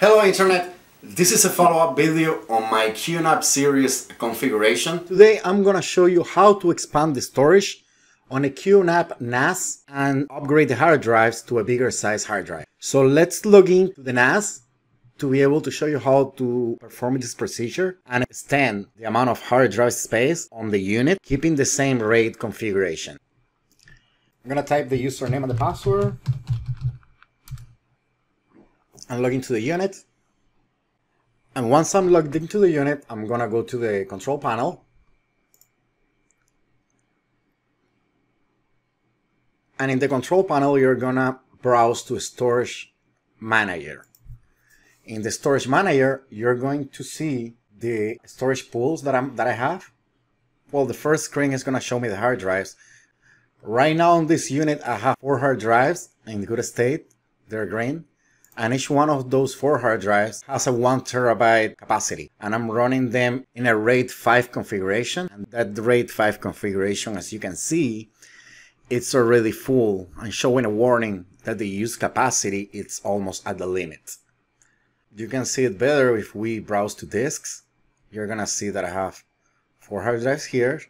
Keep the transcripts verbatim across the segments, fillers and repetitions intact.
Hello Internet, this is a follow-up video on my Q NAP series configuration. Today I'm gonna show you how to expand the storage on a Q NAP N A S and upgrade the hard drives to a bigger size hard drive. So let's log in to the N A S to be able to show you how to perform this procedure and extend the amount of hard drive space on the unit, keeping the same RAID configuration. I'm gonna type the username and the password and log into the unit. And once I'm logged into the unit, I'm gonna go to the control panel. And in the control panel, you're gonna browse to Storage Manager. In the Storage Manager, you're going to see the storage pools that I'm that I have. Well, the first screen is gonna show me the hard drives. Right now on this unit, I have four hard drives in good state. They're green. And each one of those four hard drives has a one terabyte capacity, and I'm running them in a RAID five configuration. And that RAID five configuration, as you can see, it's already full and showing a warning that the use capacity is almost at the limit. You can see it better if we browse to disks. You're gonna see that I have four hard drives here,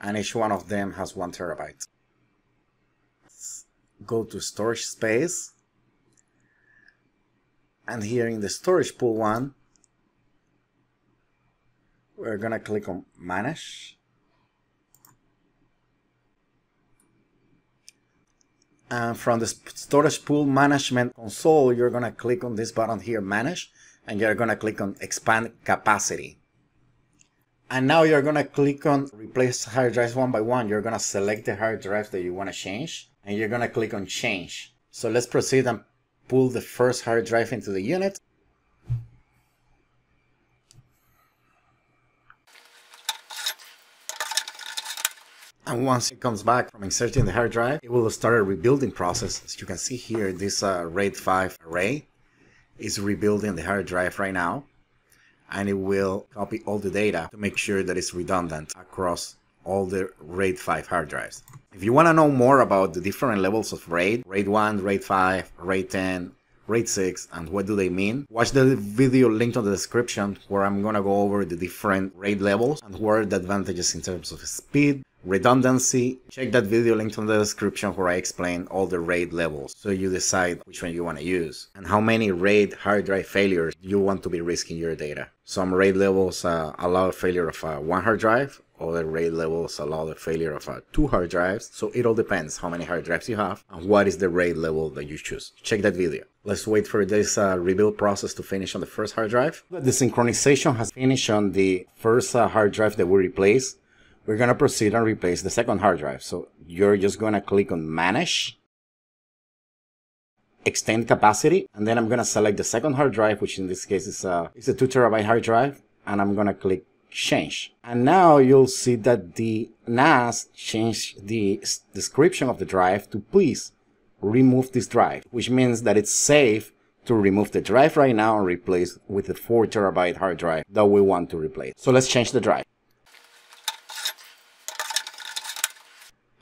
and each one of them has one terabyte. Let's go to storage space. And here in the storage pool one, we're gonna click on Manage. And from the storage pool management console, you're gonna click on this button here, Manage, and you're gonna click on Expand Capacity. And now you're gonna click on Replace Hard Drives One by One. You're gonna select the hard drive that you wanna change, and you're gonna click on Change. So let's proceed and pull the first hard drive into the unit. And once it comes back from inserting the hard drive, it will start a rebuilding process. As you can see here, this uh, RAID five array is rebuilding the hard drive right now, and it will copy all the data to make sure that it's redundant across all the RAID five hard drives. If you want to know more about the different levels of RAID, RAID one, RAID five, RAID ten, RAID six, and what do they mean, watch the video linked on the description where I'm going to go over the different RAID levels and what are the advantages in terms of speed, redundancy. Check that video linked on the description where I explain all the RAID levels so you decide which one you want to use and how many RAID hard drive failures you want to be risking your data. Some RAID levels uh, allow a failure of uh, one hard drive. Other RAID levels allow the failure of uh, two hard drives, so it all depends how many hard drives you have and what is the RAID level that you choose. Check that video. Let's wait for this uh, rebuild process to finish on the first hard drive. The synchronization has finished on the first uh, hard drive that we replace. We're going to proceed and replace the second hard drive. So you're just going to click on Manage, Extend Capacity, and then I'm going to select the second hard drive, which in this case is a, it's a two terabyte hard drive, and I'm going to click Change. And now you'll see that the N A S changed the description of the drive to please remove this drive, which means that it's safe to remove the drive right now and replace with the four terabyte hard drive that we want to replace. So let's change the drive.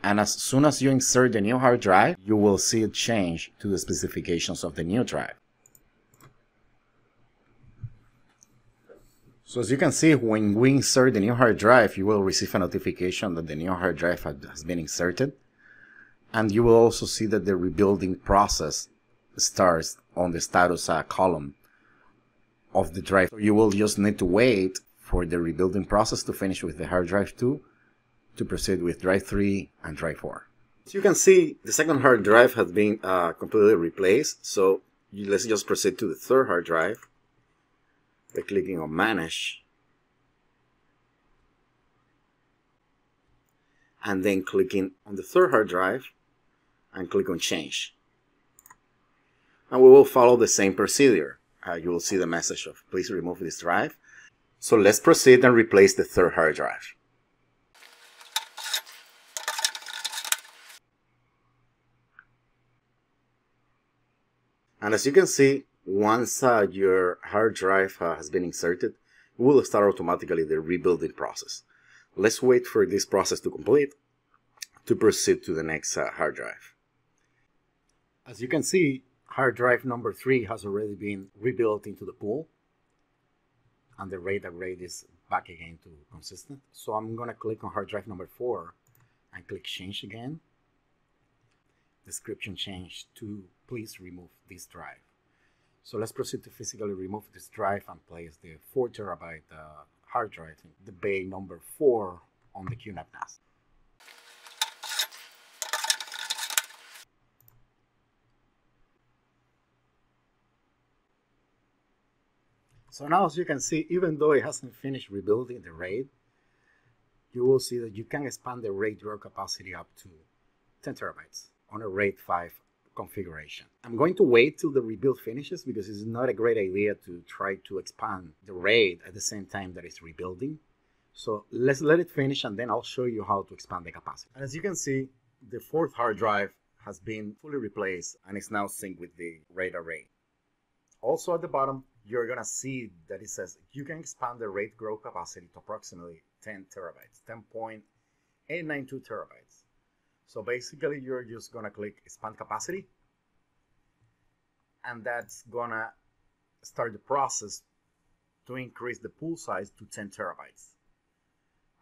And as soon as you insert the new hard drive, you will see it change to the specifications of the new drive. So as you can see, when we insert the new hard drive, you will receive a notification that the new hard drive has been inserted. And you will also see that the rebuilding process starts on the status uh, column of the drive. So you will just need to wait for the rebuilding process to finish with the hard drive two to proceed with drive three and drive four. As you can see, the second hard drive has been uh, completely replaced. So let's just proceed to the third hard drive by clicking on Manage and then clicking on the third hard drive and click on Change. And we will follow the same procedure. Uh, you will see the message of please remove this drive. So let's proceed and replace the third hard drive. And as you can see, once uh, your hard drive uh, has been inserted, it will start automatically the rebuilding process. Let's wait for this process to complete to proceed to the next uh, hard drive. As you can see, Hard drive number three has already been rebuilt into the pool, and the RAID upgrade is back again to consistent. So I'm going to click on hard drive number four and click change again. Description change to please remove this drive. So let's proceed to physically remove this drive and place the four terabyte uh, hard drive in the bay number four on the QNAP N A S. So now, as you can see, even though it hasn't finished rebuilding the RAID, you will see that you can expand the RAID drawer capacity up to ten terabytes on a RAID five configuration. I'm going to wait till the rebuild finishes because it's not a great idea to try to expand the RAID at the same time that it's rebuilding. So let's let it finish and then I'll show you how to expand the capacity. And as you can see, the fourth hard drive has been fully replaced and is now synced with the RAID array. Also at the bottom, you're going to see that it says you can expand the RAID growth capacity to approximately ten terabytes, ten point eight nine two terabytes. So basically, you're just going to click expand capacity, and that's going to start the process to increase the pool size to ten terabytes,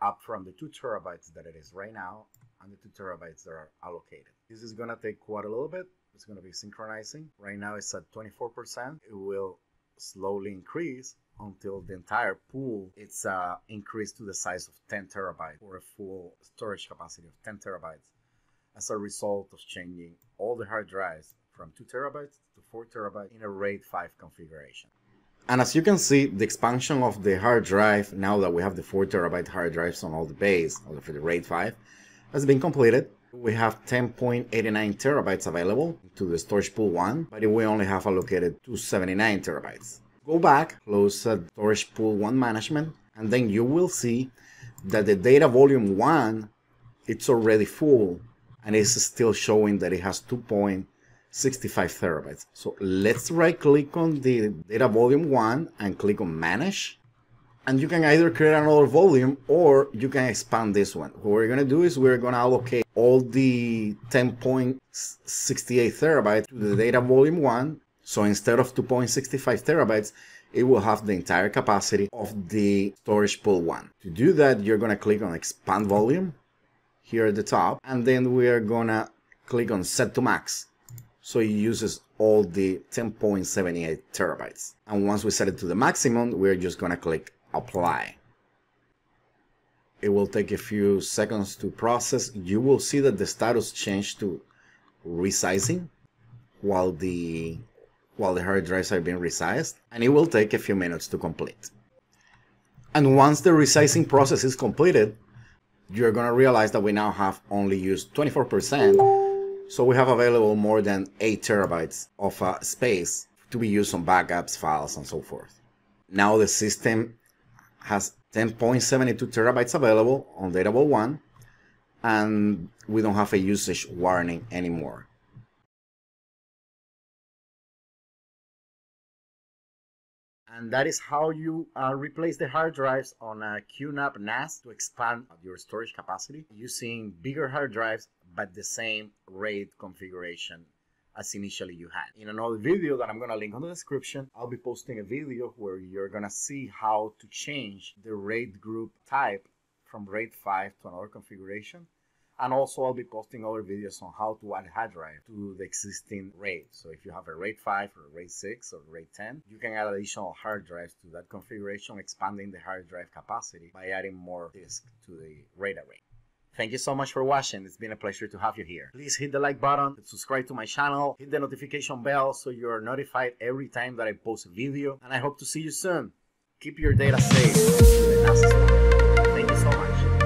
up from the two terabytes that it is right now and the two terabytes that are allocated. This is going to take quite a little bit. It's going to be synchronizing. Right now, it's at twenty-four percent. It will slowly increase until the entire pool it's uh, increased to the size of ten terabytes, or a full storage capacity of ten terabytes, as a result of changing all the hard drives from two terabytes to four terabytes in a RAID five configuration. And as you can see, the expansion of the hard drive, now that we have the four terabyte hard drives on all the bays for the RAID five, has been completed. We have ten point eight nine terabytes available to the storage pool one, but we only have allocated two hundred seventy-nine terabytes. Go back, close uh, storage pool one management, and then you will see that the data volume one, it's already full, and it's still showing that it has two point six five terabytes. So let's right click on the data volume one and click on manage. And you can either create another volume or you can expand this one. What we're going to do is we're going to allocate all the ten point six eight terabytes to the data volume one. So instead of two point six five terabytes, it will have the entire capacity of the storage pool one. To do that, you're going to click on expand volume here at the top. And then we are going to click on set to max. So it uses all the ten point seven eight terabytes. And once we set it to the maximum, we're just going to click apply. It will take a few seconds to process. You will see that the status changed to resizing while the while the hard drives are being resized, and it will take a few minutes to complete. And once the resizing process is completed, you're going to realize that we now have only used twenty-four percent, so we have available more than eight terabytes of uh, space to be used on backups, files, and so forth. Now the system has ten point seven two terabytes available on data volume one, and we don't have a usage warning anymore. And that is how you uh, replace the hard drives on a QNAP N A S to expand your storage capacity using bigger hard drives but the same RAID configuration as initially you had. In another video that I'm going to link on the description, I'll be posting a video where you're going to see how to change the RAID group type from RAID five to another configuration. And also I'll be posting other videos on how to add hard drive to the existing RAID. So if you have a RAID five or a RAID six or RAID ten, you can add additional hard drives to that configuration, expanding the hard drive capacity by adding more disk to the RAID array. Thank you so much for watching. It's been a pleasure to have you here. Please hit the like button, subscribe to my channel, hit the notification bell so you're notified every time that I post a video. And I hope to see you soon. Keep your data safe. Thank you so much.